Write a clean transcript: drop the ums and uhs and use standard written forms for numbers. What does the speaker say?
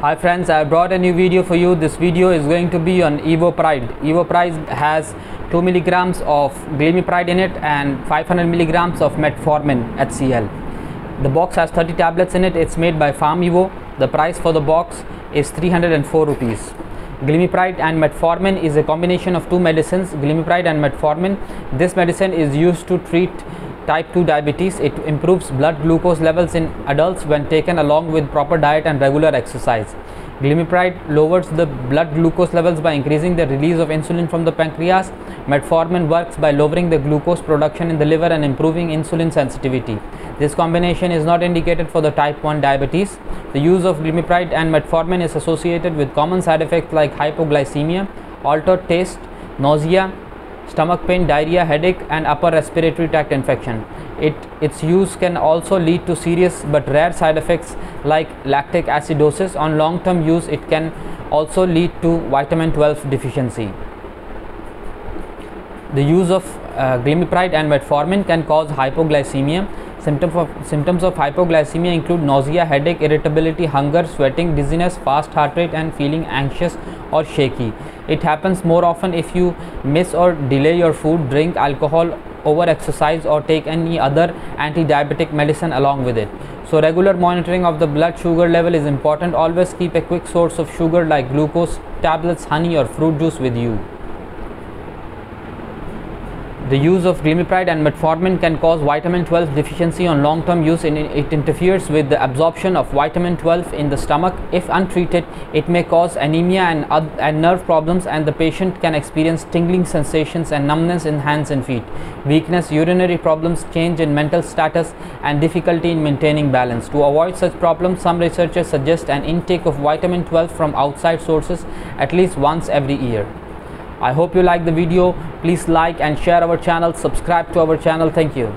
Hi friends, I brought a new video for you. This video is going to be on Evopride. Evopride has 2 milligrams of glimepiride in it and 500 milligrams of metformin HCl. The box has 30 tablets in it. It's made by PharmEvo. The price for the box is 304 rupees. Glimepiride and metformin is a combination of two medicines, glimepiride and metformin. This medicine is used to treat type 2 diabetes. It improves blood glucose levels in adults when taken along with proper diet and regular exercise. Glimepiride lowers the blood glucose levels by increasing the release of insulin from the pancreas. Metformin works by lowering the glucose production in the liver and improving insulin sensitivity. This combination is not indicated for the type 1 diabetes. The use of glimepiride and metformin is associated with common side effects like hypoglycemia, altered taste, nausea, stomach pain, diarrhea, headache and upper respiratory tract infection. Its use can also lead to serious but rare side effects like lactic acidosis. On long-term use, it can also lead to vitamin 12 deficiency. The use of glimepiride and metformin can cause hypoglycemia. Symptoms of hypoglycemia include nausea, headache, irritability, hunger, sweating, dizziness, fast heart rate and feeling anxious or shaky. It happens more often if you miss or delay your food, drink alcohol, over-exercise or take any other anti-diabetic medicine along with it. So regular monitoring of the blood sugar level is important. Always keep a quick source of sugar like glucose tablets, honey or fruit juice with you. The use of glimepiride and metformin can cause vitamin 12 deficiency on long-term use, and it interferes with the absorption of vitamin 12 in the stomach. If untreated, it may cause anemia and nerve problems, and the patient can experience tingling sensations and numbness in hands and feet, weakness, urinary problems, change in mental status, and difficulty in maintaining balance. To avoid such problems, some researchers suggest an intake of vitamin 12 from outside sources at least once every year. I hope you like the video. Please like and share our channel, subscribe to our channel. Thank you.